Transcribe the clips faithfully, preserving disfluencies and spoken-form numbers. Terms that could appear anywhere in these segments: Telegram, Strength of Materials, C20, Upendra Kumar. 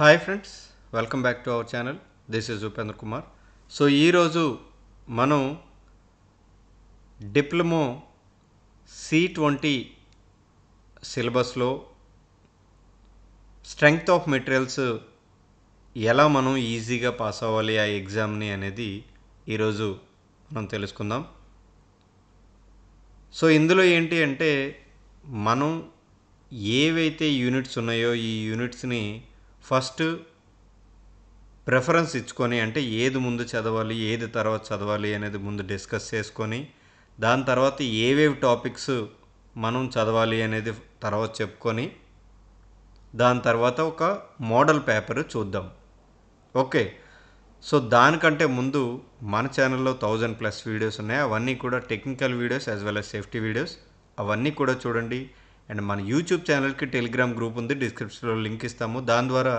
Hi friends, welcome back to our channel. This is Upendra Kumar. So ee roju manu diploma C twenty syllabus lo strength of materials ela manu easy ga pass avali aa exam ni anedi ee roju మనం తెలుసుకుందాం. So ఇందులో ఏంటి అంటే మనం ఏవైతే units ఉన్నాయో ఈ యూనిట్స్ని first preference ఇచ్చుకొని, అంటే ఏది ముందు చదవాలి ఏది తర్వాత చదవాలి అనేది ముందు డిస్కస్ చేసుకొని, దాని తర్వాత ఏవేవి టాపిక్స్ మనం చదవాలి అనేది తర్వాత చెప్పుకొని, దాని తర్వాత ఒక మోడల్ పేపర్ చూద్దాం. ఓకే, సో దానికంటే ముందు మన ఛానల్లో థౌజండ్ ప్లస్ వీడియోస్ ఉన్నాయి. అవన్నీ కూడా technical videos as well as safety videos, అవన్నీ కూడా చూడండి. అండ్ మన యూట్యూబ్ ఛానల్కి టెలిగ్రామ్ గ్రూప్ ఉంది, డిస్క్రిప్షన్లో లింక్ ఇస్తాము. దాని ద్వారా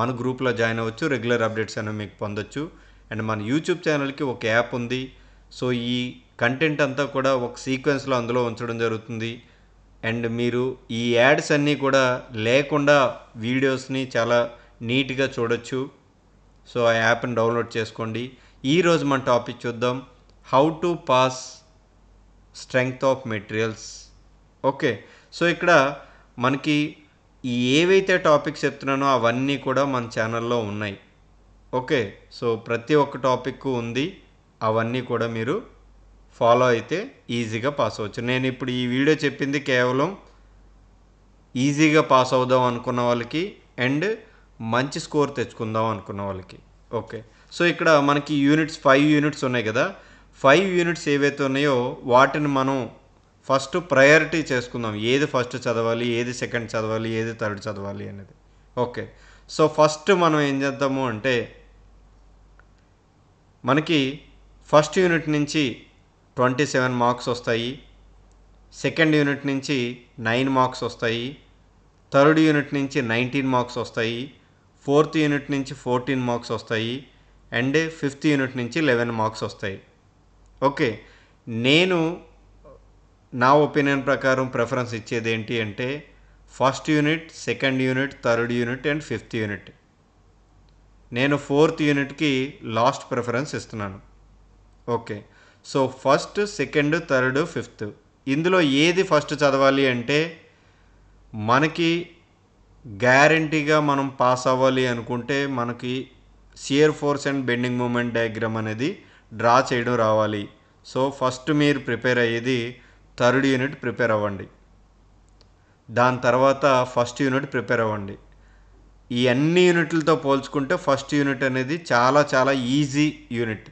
మన గ్రూప్లో జాయిన్ అవ్వచ్చు, రెగ్యులర్ అప్డేట్స్ అనేవి మీకు పొందొచ్చు. అండ్ మన యూట్యూబ్ ఛానల్కి ఒక యాప్ ఉంది. సో ఈ కంటెంట్ అంతా కూడా ఒక సీక్వెన్స్లో అందులో ఉంచడం జరుగుతుంది. అండ్ మీరు ఈ యాడ్స్ అన్నీ కూడా లేకుండా వీడియోస్ని చాలా నీట్గా చూడొచ్చు. సో ఆ యాప్ని డౌన్లోడ్ చేసుకోండి. ఈరోజు మన టాపిక్ చూద్దాం, how to pass strength of materials. Okay, so ఇక్కడ మనకి ఏవైతే టాపిక్స్ చెప్తున్నానో అవన్నీ కూడా మన ఛానల్లో ఉన్నాయి. ఓకే, సో ప్రతి ఒక్క టాపిక్ ఉంది, అవన్నీ కూడా మీరు ఫాలో అయితే ఈజీగా పాస్ అవ్వచ్చు. నేను ఇప్పుడు ఈ వీడియో చెప్పింది కేవలం ఈజీగా పాస్ అవుదాం అనుకున్న వాళ్ళకి అండ్ మంచి స్కోర్ తెచ్చుకుందాం అనుకున్న వాళ్ళకి. ఓకే, సో ఇక్కడ మనకి యూనిట్స్ ఫైవ్ యూనిట్స్ ఉన్నాయి కదా. ఫైవ్ యూనిట్స్ ఏవైతే ఉన్నాయో వాటిని మనం ఫస్ట్ ప్రయారిటీ చేసుకుందాం. ఏది ఫస్ట్ చదవాలి, ఏది సెకండ్ చదవాలి, ఏది థర్డ్ చదవాలి అనేది. ఓకే, సో ఫస్ట్ మనం ఏం చేద్దాము అంటే మనకి ఫస్ట్ యూనిట్ నుంచి ట్వంటీ సెవెన్ మార్క్స్ వస్తాయి, సెకండ్ యూనిట్ నుంచి నైన్ మార్క్స్ వస్తాయి, థర్డ్ యూనిట్ నుంచి నైన్టీన్ మార్క్స్ వస్తాయి, ఫోర్త్ యూనిట్ నుంచి ఫోర్టీన్ మార్క్స్ వస్తాయి, అండ్ ఫిఫ్త్ యూనిట్ నుంచి లెవెన్ మార్క్స్ వస్తాయి. ఓకే, నేను నా ఒపీనియన్ ప్రకారం ప్రిఫరెన్స్ ఇచ్చేది ఏంటి అంటే first unit, second unit, third unit and fifth unit. నేను ఫోర్త్ యూనిట్కి లాస్ట్ ప్రిఫరెన్స్ ఇస్తున్నాను. Okay, so first, second, third, fifth, ఇందులో ఏది ఫస్ట్ చదవాలి అంటే మనకి గ్యారంటీగా మనం పాస్ అవ్వాలి అనుకుంటే మనకి shear force and bending moment diagram అనేది డ్రా చేయడం రావాలి. సో ఫస్ట్ మీరు ప్రిపేర్ అయ్యేది థర్డ్ యూనిట్ ప్రిపేర్ అవ్వండి, దాని తర్వాత ఫస్ట్ యూనిట్ ప్రిపేర్ అవ్వండి. ఈ అన్ని యూనిట్లతో పోల్చుకుంటే ఫస్ట్ యూనిట్ అనేది చాలా చాలా ఈజీ యూనిట్.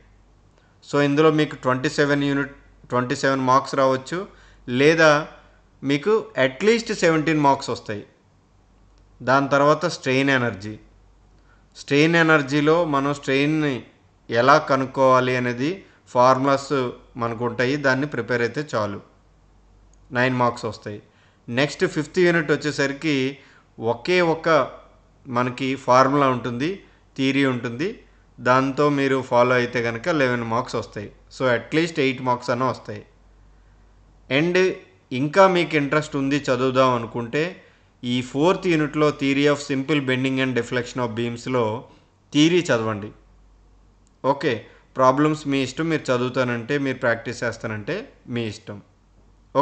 సో ఇందులో మీకు twenty seven unit twenty seven marks రావచ్చు, లేదా మీకు అట్లీస్ట్ సెవెంటీన్ మార్క్స్ వస్తాయి. దాని తర్వాత స్ట్రెయిన్ ఎనర్జీ, స్ట్రెయిన్ ఎనర్జీలో మనం స్ట్రెయిన్ని ఎలా కనుక్కోవాలి అనేది ఫార్ములాస్ మనకు ఉంటాయి, దాన్ని ప్రిపేర్ అయితే చాలు, నైన్ మార్క్స్ వస్తాయి. నెక్స్ట్ ఫిఫ్త్ యూనిట్ వచ్చేసరికి ఒకే ఒక మనకి ఫార్ములా ఉంటుంది, థియరీ ఉంటుంది, దాంతో మీరు ఫాలో అయితే కనుక లెవెన్ మార్క్స్ వస్తాయి. సో అట్లీస్ట్ ఎయిట్ మార్క్స్ అన్న వస్తాయి. అండ్ ఇంకా మీకు ఇంట్రెస్ట్ ఉంది చదువుదాం అనుకుంటే ఈ ఫోర్త్ యూనిట్లో theory of simple bending and deflection of బీమ్స్లో థియరీ చదవండి. ఓకే, ప్రాబ్లమ్స్ మీ ఇష్టం, మీరు చదువుతానంటే మీరు ప్రాక్టీస్ చేస్తానంటే మీ ఇష్టం.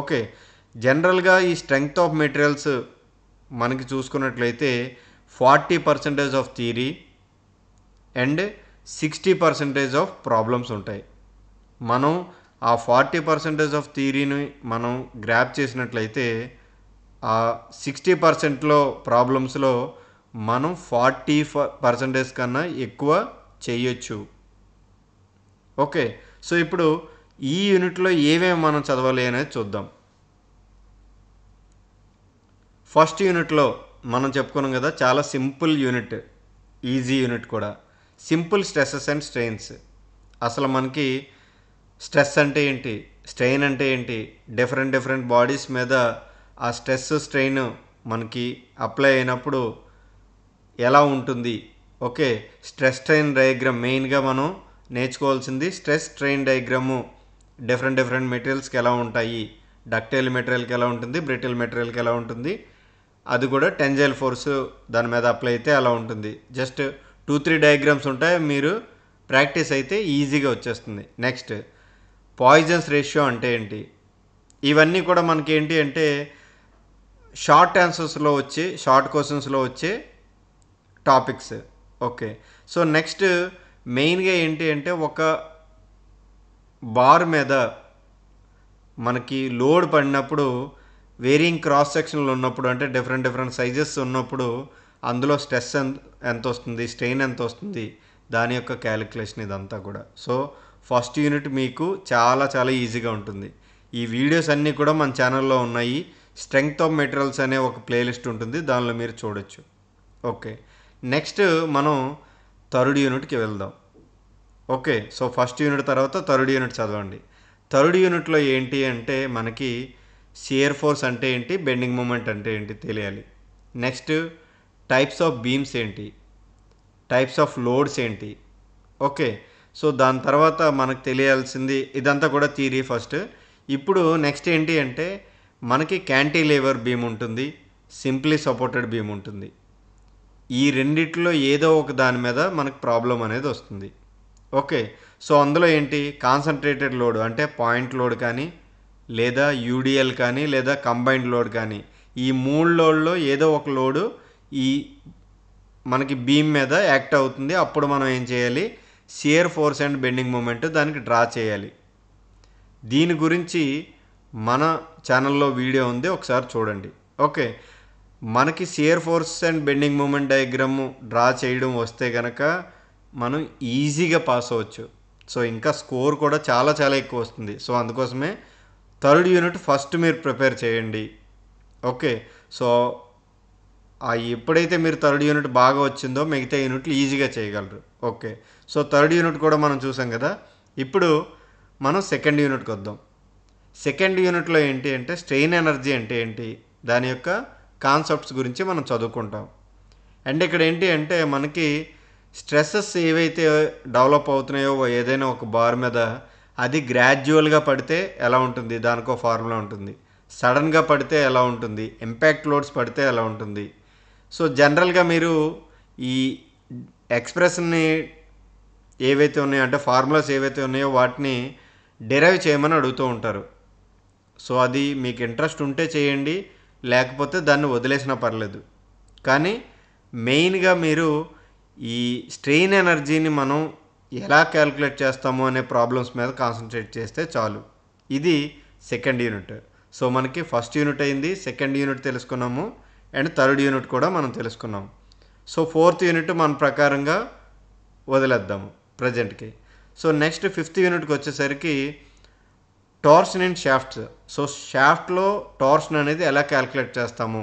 ఓకే, జనరల్గా ఈ స్ట్రెంగ్త్ ఆఫ్ మెటీరియల్స్ మనకి చూసుకున్నట్లయితే forty percentage of theory and sixty percentage of problems ఉంటాయి. మనం ఆ ఫార్టీ పర్సెంటేజ్ ఆఫ్ థియరీని మనం గ్రాప్ చేసినట్లయితే ఆ సిక్స్టీ పర్సెంట్లో ప్రాబ్లమ్స్లో మనం ఫార్టీ పర్సెంటేజ్ కన్నా ఎక్కువ చేయొచ్చు. ఓకే, సో ఇప్పుడు ఈ యూనిట్లో ఏమేమి మనం చదవాలి అనేది చూద్దాం. ఫస్ట్ యూనిట్లో మనం చెప్పుకున్నాం కదా, చాలా సింపుల్ యూనిట్, ఈజీ యూనిట్ కూడా. సింపుల్ స్ట్రెస్సెస్ అండ్ స్ట్రెయిన్స్, అసలు మనకి స్ట్రెస్ అంటే ఏంటి, స్ట్రెయిన్ అంటే ఏంటి, డిఫరెంట్ డిఫరెంట్ బాడీస్ మీద ఆ స్ట్రెస్ స్ట్రెయిన్ మనకి అప్లై అయినప్పుడు ఎలా ఉంటుంది. ఓకే, స్ట్రెస్ స్ట్రెయిన్ డయాగ్రామ్ మెయిన్గా మనం నేర్చుకోవాల్సింది. Stress strain diagram different different మెటీరియల్స్కి ఎలా ఉంటాయి, డక్టైల్ మెటీరియల్కి ఎలా ఉంటుంది, బ్రిటిల్ మెటీరియల్కి ఎలా ఉంటుంది, అది కూడా టెన్జైల్ ఫోర్స్ దాని మీద అప్లై అయితే అలా ఉంటుంది. జస్ట్ టూ త్రీ డయాగ్రామ్స్ ఉంటాయి, మీరు ప్రాక్టీస్ అయితే ఈజీగా వచ్చేస్తుంది. నెక్స్ట్ పాయిజన్స్ రేషియో అంటే ఏంటి, ఇవన్నీ కూడా మనకి ఏంటి అంటే షార్ట్ ఆన్సర్స్లో వచ్చి షార్ట్ క్వశ్చన్స్లో వచ్చే టాపిక్స్. ఓకే, సో నెక్స్ట్ మెయిన్గా ఏంటి అంటే ఒక బార్ మీద మనకి లోడ్ పడినప్పుడు వేరింగ్ క్రాస్ సెక్షన్లు ఉన్నప్పుడు అంటే డిఫరెంట్ డిఫరెంట్ సైజెస్ ఉన్నప్పుడు అందులో స్ట్రెస్ ఎంత వస్తుంది, స్ట్రెయిన్ ఎంత వస్తుంది, దాని యొక్క క్యాలిక్యులేషన్ ఇదంతా కూడా. సో ఫస్ట్ యూనిట్ మీకు చాలా చాలా ఈజీగా ఉంటుంది. ఈ వీడియోస్ అన్నీ కూడా మన ఛానల్లో ఉన్నాయి. స్ట్రెంగ్త్ ఆఫ్ మెటీరియల్స్ అనే ఒక ప్లేలిస్ట్ ఉంటుంది, దానిలో మీరు చూడొచ్చు. ఓకే, నెక్స్ట్ మనం థర్డ్ యూనిట్కి వెళ్దాం. ఓకే, సో ఫస్ట్ యూనిట్ తర్వాత థర్డ్ యూనిట్ చదవండి. థర్డ్ యూనిట్లో ఏంటి అంటే మనకి షియర్ ఫోర్స్ అంటే ఏంటి, బెండింగ్ మూమెంట్ అంటే ఏంటి తెలియాలి. నెక్స్ట్ టైప్స్ ఆఫ్ బీమ్స్ ఏంటి, టైప్స్ ఆఫ్ లోడ్స్ ఏంటి. ఓకే, సో దాని తర్వాత మనకు తెలియాల్సింది ఇదంతా కూడా థియరీ ఫస్ట్. ఇప్పుడు నెక్స్ట్ ఏంటి అంటే మనకి క్యాంటిలివర్ బీమ్ ఉంటుంది, సింప్లీ సపోర్టెడ్ బీమ్ ఉంటుంది. ఈ రెండిట్లో ఏదో ఒక దాని మీద మనకు ప్రాబ్లం అనేది వస్తుంది. ఓకే, సో అందులో ఏంటి కాన్సన్ట్రేటెడ్ లోడ్ అంటే పాయింట్ లోడ్ కానీ లేదా యూడిఎల్ కానీ లేదా కంబైన్డ్ లోడ్ కానీ, ఈ మూడు లోడ్లో ఏదో ఒక లోడు ఈ మనకి బీమ్ మీద యాక్ట్ అవుతుంది. అప్పుడు మనం ఏం చేయాలి, shear force and bending moment దానికి డ్రా చేయాలి. దీని గురించి మన ఛానల్లో వీడియో ఉంది, ఒకసారి చూడండి. ఓకే, మనకి shear force and bending moment diagram draw చేయడం వస్తే కనుక మనం ఈజీగా పాస్ అవ్వచ్చు. సో ఇంకా స్కోర్ కూడా చాలా చాలా ఎక్కువ వస్తుంది. సో అందుకోసమే థర్డ్ యూనిట్ ఫస్ట్ మీరు ప్రిపేర్ చేయండి. ఓకే, సో ఎప్పుడైతే మీరు థర్డ్ యూనిట్ బాగా వచ్చిందో మిగతా యూనిట్లు ఈజీగా చేయగలరు. ఓకే, సో థర్డ్ యూనిట్ కూడా మనం చూసాం కదా. ఇప్పుడు మనం సెకండ్ యూనిట్కి వద్దాం. సెకండ్ యూనిట్లో ఏంటి అంటే స్ట్రెయిన్ ఎనర్జీ అంటే ఏంటి, దాని యొక్క కాన్సెప్ట్స్ గురించి మనం చదువుకుంటాం. అండ్ ఇక్కడ ఏంటి అంటే మనకి స్ట్రెస్సెస్ ఏవైతే డెవలప్ అవుతున్నాయో ఏదైనా ఒక బార్ మీద, అది గ్రాడ్యువల్గా పడితే ఎలా ఉంటుంది, దానికో ఫార్ములా ఉంటుంది. సడన్గా పడితే ఎలా ఉంటుంది, ఇంపాక్ట్ లోడ్స్ పడితే ఎలా ఉంటుంది. సో జనరల్గా మీరు ఈ ఎక్స్ప్రెషన్ని ఏవైతే ఉన్నాయో అంటే ఫార్ములాస్ ఏవైతే ఉన్నాయో వాటిని డెరైవ్ చేయమని అడుగుతూ ఉంటారు. సో అది మీకు ఇంట్రెస్ట్ ఉంటే చేయండి, లేకపోతే దాన్ని వదిలేసినా పర్లేదు. కానీ మెయిన్గా మీరు ఈ స్ట్రెయిన్ ఎనర్జీని మనం ఎలా క్యాలిక్యులేట్ చేస్తాము అనే ప్రాబ్లమ్స్ మీద కాన్సన్ట్రేట్ చేస్తే చాలు. ఇది సెకండ్ యూనిట్. సో మనకి ఫస్ట్ యూనిట్ అయింది, సెకండ్ యూనిట్ తెలుసుకున్నాము, అండ్ థర్డ్ యూనిట్ కూడా మనం తెలుసుకున్నాము. సో ఫోర్త్ యూనిట్ మన ప్రకారంగా వదిలేద్దాము ప్రజెంట్కి. సో నెక్స్ట్ ఫిఫ్త్ యూనిట్కి వచ్చేసరికి టోర్షన్ అండ్ షాఫ్ట్స్. సో షాఫ్ట్లో టోర్షన్ అనేది ఎలా క్యాలిక్యులేట్ చేస్తాము.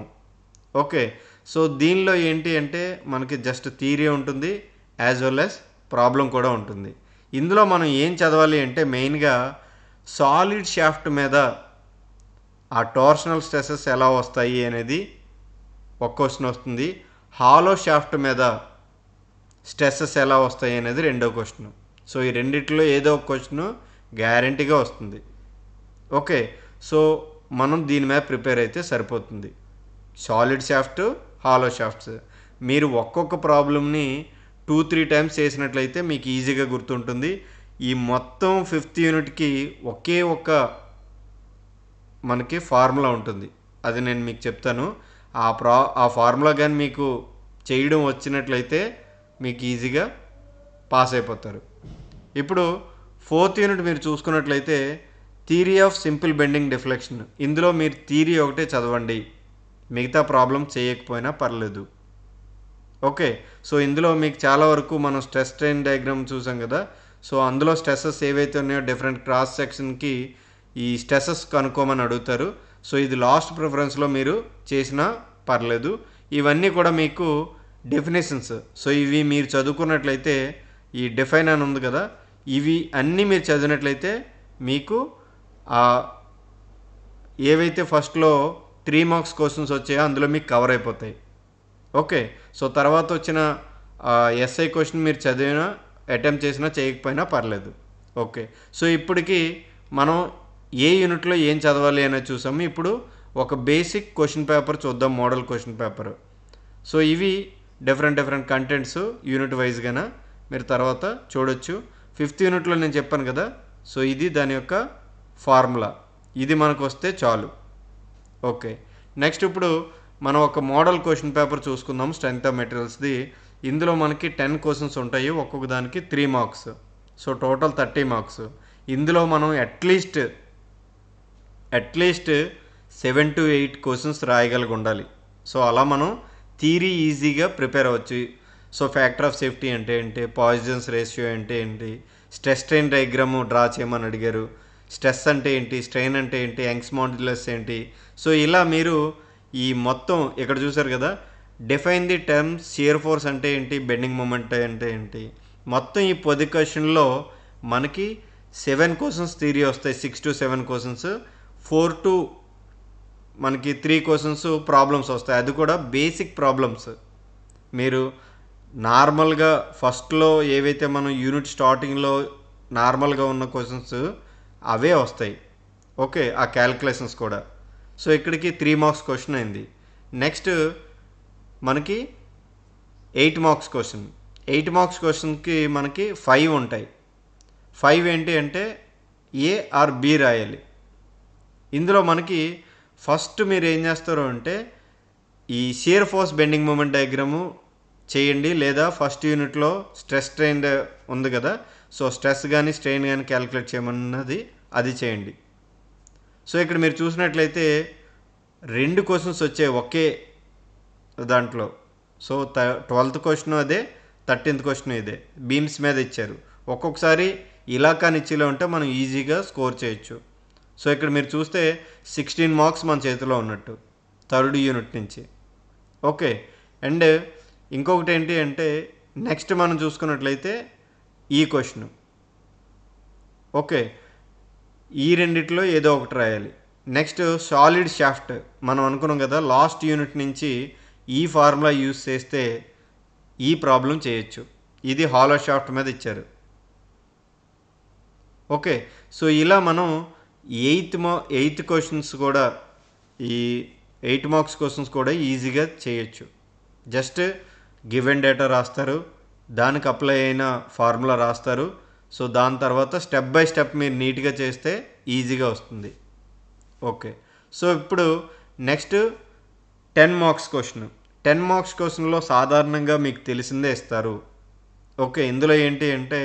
ఓకే, సో దీనిలో ఏంటి అంటే మనకి జస్ట్ థియరీ ఉంటుంది, యాజ్ వెల్ యాజ్ ప్రాబ్లం కూడా ఉంటుంది. ఇందులో మనం ఏం చదవాలి అంటే మెయిన్గా సాలిడ్ షాఫ్ట్ మీద ఆ టోర్షనల్ స్ట్రెసెస్ ఎలా వస్తాయి అనేది ఒక క్వశ్చన్ వస్తుంది. హాలో షాఫ్ట్ మీద స్ట్రెసెస్ ఎలా వస్తాయి అనేది రెండో క్వశ్చన్. సో ఈ రెండిట్లో ఏదో ఒక క్వశ్చన్ గ్యారంటీగా వస్తుంది. ఓకే, సో మనం దీని మీద ప్రిపేర్ అయితే సరిపోతుంది. Solid shaft, hollow shafts. మీరు ఒక్కొక్క ప్రాబ్లమ్ని టూ త్రీ టైమ్స్ చేసినట్లయితే మీకు ఈజీగా గుర్తుంటుంది. ఈ మొత్తం ఫిఫ్త్ యూనిట్కి ఒకే ఒక మనకి ఫార్ములా ఉంటుంది, అది నేను మీకు చెప్తాను. ఆ ప్రా ఆ ఫార్ములా కానీ మీకు చేయడం వచ్చినట్లయితే మీకు ఈజీగా పాస్ అయిపోతారు. ఇప్పుడు ఫోర్త్ యూనిట్ మీరు చూసుకున్నట్లయితే theory of simple bending deflection. ఇందులో మీరు థియరీ ఒకటే చదవండి, మిగతా ప్రాబ్లం చేయకపోయినా పర్లేదు. ఓకే, సో ఇందులో మీకు చాలా వరకు మనం స్ట్రెస్ స్ట్రెయిన్ డయాగ్రామ్ చూసాం కదా. సో అందులో స్ట్రెస్సెస్ ఏవైతే ఉన్నాయో డిఫరెంట్ క్రాస్ సెక్షన్కి ఈ స్ట్రెస్సెస్ కనుక్కోమని అడుగుతారు. సో ఇది లాస్ట్ ప్రిఫరెన్స్లో మీరు చేసినా పర్లేదు. ఇవన్నీ కూడా మీకు డెఫినేషన్స్. సో ఇవి మీరు చదువుకున్నట్లయితే ఈ డిఫైన్ అని ఉంది కదా, ఇవి అన్నీ మీరు చదివినట్లయితే మీకు ఏవైతే ఫస్ట్లో త్రీ మార్క్స్ క్వశ్చన్స్ వచ్చాయో అందులో మీకు కవర్ అయిపోతాయి. ఓకే, సో తర్వాత వచ్చిన ఎస్ఐ క్వశ్చన్ మీరు చదివినా అటెంప్ట్ చేసినా చేయకపోయినా పర్లేదు. ఓకే, సో ఇప్పటికి మనం ఏ యూనిట్లో ఏం చదవాలి అనేది చూసాము. ఇప్పుడు ఒక బేసిక్ క్వశ్చన్ పేపర్ చూద్దాం, మోడల్ క్వశ్చన్ పేపర్. సో ఇవి డిఫరెంట్ డిఫరెంట్ కంటెంట్స్ యూనిట్ వైజ్గానే మీరు తర్వాత చూడొచ్చు. ఫిఫ్త్ యూనిట్లో నేను చెప్పాను కదా, సో ఇది దాని యొక్క ఫార్ములా, ఇది మనకు వస్తే చాలు. ఓకే, నెక్స్ట్ ఇప్పుడు మనం ఒక మోడల్ క్వశ్చన్ పేపర్ చూసుకుందాం, స్ట్రెంగ్త్ ఆఫ్ మెటీరియల్స్ది. ఇందులో మనకి టెన్ క్వశ్చన్స్ ఉంటాయి, ఒక్కొక్క దానికి three marks, so total thirty marks. ఇందులో మనం at least at least seven to eight questions రాయగలిగి ఉండాలి. సో అలా మనం థియరీ ఈజీగా ప్రిపేర్ అవ్వచ్చు. సో ఫ్యాక్టర్ ఆఫ్ సేఫ్టీ అంటే ఏంటి, పాయిజన్స్ రేషియో అంటే ఏంటి, స్ట్రెస్ స్ట్రెయిన్ డయాగ్రామ్ డ్రా చేయమని అడిగారు, స్ట్రెస్ అంటే ఏంటి, స్ట్రెయిన్ అంటే ఏంటి, యంగ్స్ మాడ్యులస్ ఏంటి. సో ఇలా మీరు ఈ మొత్తం ఇక్కడ చూసారు కదా, define the terms, shear force అంటే ఏంటి, బెండింగ్ మూమెంట్ అంటే ఏంటి, మొత్తం ఈ పది క్వశ్చన్లో మనకి సెవెన్ క్వశ్చన్స్ థియరీ వస్తాయి, six to seven questions, four to మనకి త్రీ క్వశ్చన్స్ ప్రాబ్లమ్స్ వస్తాయి, అది కూడా బేసిక్ ప్రాబ్లమ్స్. మీరు నార్మల్గా ఫస్ట్లో ఏవైతే మనం యూనిట్ స్టార్టింగ్లో నార్మల్గా ఉన్న క్వశ్చన్స్ అవే వస్తాయి. ఓకే, ఆ క్యాలిక్యులేషన్స్ కూడా. సో ఇక్కడికి త్రీ మార్క్స్ క్వశ్చన్ అయింది. నెక్స్ట్ మనకి eight marks question. Eight marks క్వశ్చన్కి మనకి ఫైవ్ ఉంటాయి. ఫైవ్ ఏంటి అంటే ఏ ఆర్ బి రాయాలి. ఇందులో మనకి ఫస్ట్ మీరు ఏం చేస్తారు అంటే ఈ shear force bending moment diagram చేయండి, లేదా ఫస్ట్ యూనిట్లో స్ట్రెస్ స్ట్రెయిన్ ఉంది కదా, సో స్ట్రెస్ కానీ స్ట్రెయిన్ కానీ క్యాలిక్యులేట్ చేయమన్నది అది చేయండి. సో ఇక్కడ మీరు చూసినట్లయితే రెండు క్వశ్చన్స్ వచ్చాయి ఒకే దాంట్లో. సో త ట్వెల్త్ క్వశ్చన్ అదే, థర్టీన్త్ క్వశ్చన్ ఇదే, బీమ్స్ మీద ఇచ్చారు. ఒక్కొక్కసారి ఇలా కానీ ఇచ్చిలో ఉంటే మనం ఈజీగా స్కోర్ చేయొచ్చు. సో ఇక్కడ మీరు చూస్తే సిక్స్టీన్ మార్క్స్ మన చేతిలో ఉన్నట్టు థర్డ్ యూనిట్ నుంచి. ఓకే, అండ్ ఇంకొకటి ఏంటి అంటే నెక్స్ట్ మనం చూసుకున్నట్లయితే ఈ క్వశ్చన్. ఓకే, ఈ రెండిట్లో ఏదో ఒకటి రాయాలి. నెక్స్ట్ సాలిడ్ షాఫ్ట్ మనం అనుకున్నాం కదా, లాస్ట్ యూనిట్ నుంచి ఈ ఫార్ములా యూజ్ చేస్తే ఈ ప్రాబ్లం చేయొచ్చు. ఇది హాలో షాఫ్ట్ మీద ఇచ్చారు. ఓకే, సో ఇలా మనం ఎయిత్ మా ఎయిత్ క్వశ్చన్స్ కూడా, ఈ ఎయిట్ మార్క్స్ క్వశ్చన్స్ కూడా ఈజీగా చేయొచ్చు. జస్ట్ గివ్ అండ్ డేటా రాస్తారు, దానికి అప్లై అయిన ఫార్ములా రాస్తారు. సో దాని తర్వాత స్టెప్ బై స్టెప్ మీరు నీట్గా చేస్తే ఈజీగా వస్తుంది. ఓకే, సో ఇప్పుడు next ten marks question. Ten marks క్వశ్చన్లో సాధారణంగా మీకు తెలిసిందే ఇస్తారు. ఓకే, ఇందులో ఏంటి అంటే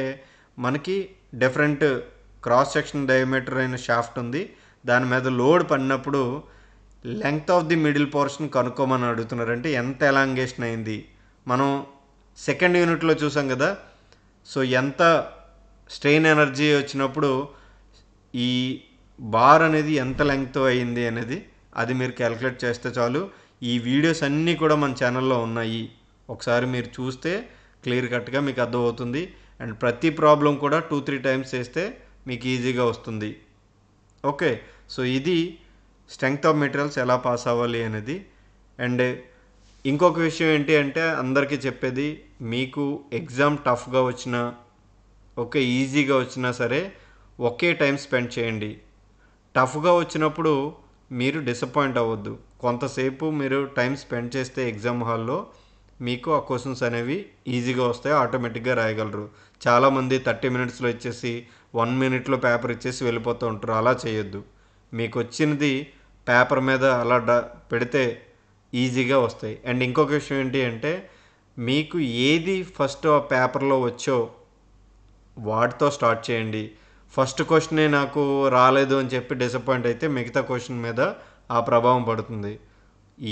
మనకి డిఫరెంట్ క్రాస్ సెక్షన్ డయామీటర్ అయిన షాఫ్ట్ ఉంది, దాని మీద లోడ్ పడినప్పుడు length of the middle portion కనుక్కోమని అడుగుతున్నారంటే ఎంత ఎలాంగేషన్ అయింది. మనం సెకండ్ యూనిట్లో చూసాం కదా, సో ఎంత స్ట్రెయిన్ ఎనర్జీ వచ్చినప్పుడు ఈ బార్ అనేది ఎంత లెంగ్త్ అయింది అనేది అది మీరు క్యాలిక్యులేట్ చేస్తే చాలు. ఈ వీడియోస్ అన్నీ కూడా మన ఛానల్లో ఉన్నాయి, ఒకసారి మీరు చూస్తే క్లియర్ కట్గా మీకు అర్థమవుతుంది. అండ్ ప్రతి ప్రాబ్లం కూడా టూ త్రీ టైమ్స్ చేస్తే మీకు ఈజీగా వస్తుంది. ఓకే, సో ఇది స్ట్రెంగ్త్ ఆఫ్ మెటీరియల్స్ ఎలా పాస్ అవ్వాలి అనేది. అండ్ ఇంకొక విషయం ఏంటి అంటే అందరికీ చెప్పేది, మీకు ఎగ్జామ్ టఫ్గా వచ్చినా ఓకే ఈజీగా వచ్చినా సరే ఒకే టైం స్పెండ్ చేయండి. టఫ్గా వచ్చినప్పుడు మీరు డిసప్పాయింట్ అవ్వద్దు, కొంతసేపు మీరు టైం స్పెండ్ చేస్తే ఎగ్జామ్ హాల్లో మీకు ఆ క్వశ్చన్స్ అనేవి ఈజీగా వస్తాయి, ఆటోమేటిక్గా రాయగలరు. చాలామంది థర్టీ మినిట్స్లో ఇచ్చేసి వన్ మినిట్లో పేపర్ ఇచ్చేసి వెళ్ళిపోతూ ఉంటారు, అలా చేయొద్దు. మీకు వచ్చినది పేపర్ మీద అలా పెడితే ఈజీగా వస్తాయి. అండ్ ఇంకొక విషయం ఏంటి అంటే మీకు ఏది ఫస్ట్ ఆ పేపర్లో వచ్చో వాటితో స్టార్ట్ చేయండి. ఫస్ట్ క్వశ్చనే నాకు రాలేదు అని చెప్పి డిసప్పాయింట్ అయితే మిగతా క్వశ్చన్ మీద ఆ ప్రభావం పడుతుంది.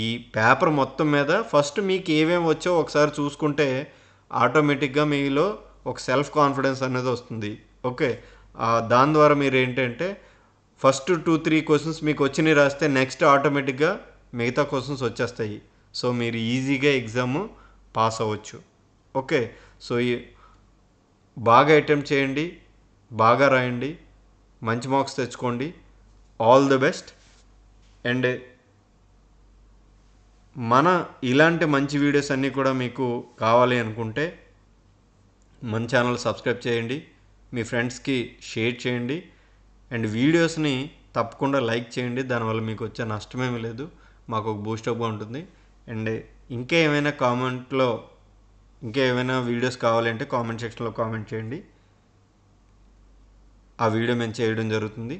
ఈ పేపర్ మొత్తం మీద ఫస్ట్ మీకు ఏమేమి వచ్చో ఒకసారి చూసుకుంటే ఆటోమేటిక్గా మీలో ఒక సెల్ఫ్ కాన్ఫిడెన్స్ అనేది వస్తుంది. ఓకే, దాని ద్వారా మీరు ఏంటంటే ఫస్ట్ టూ త్రీ క్వశ్చన్స్ మీకు వచ్చినవి రాస్తే నెక్స్ట్ ఆటోమేటిక్గా మిగతా క్వశ్చన్స్ వచ్చేస్తాయి. సో మీరు ఈజీగా ఎగ్జామ్ పాస్ అవ్వచ్చు. ఓకే, సో ఈ బాగా అటెంప్ట్ చేయండి, బాగా రాయండి, మంచి మార్క్స్ తెచ్చుకోండి. All the best. అండ్ మన ఇలాంటి మంచి వీడియోస్ అన్నీ కూడా మీకు కావాలి అనుకుంటే మన ఛానల్ సబ్స్క్రైబ్ చేయండి, మీ ఫ్రెండ్స్కి షేర్ చేయండి. అండ్ వీడియోస్ని తప్పకుండా లైక్ చేయండి. దానివల్ల మీకు వచ్చే నష్టమేమీ లేదు, మాకు ఒక బూస్టప్గా ఉంటుంది. అండ్ ఇంకా ఏమైనా కామెంట్లో ఇంకా ఏమైనా వీడియోస్ కావాలంటే కామెంట్ సెక్షన్లో కామెంట్ చేయండి, ఆ వీడియో మేము చేయడం జరుగుతుంది.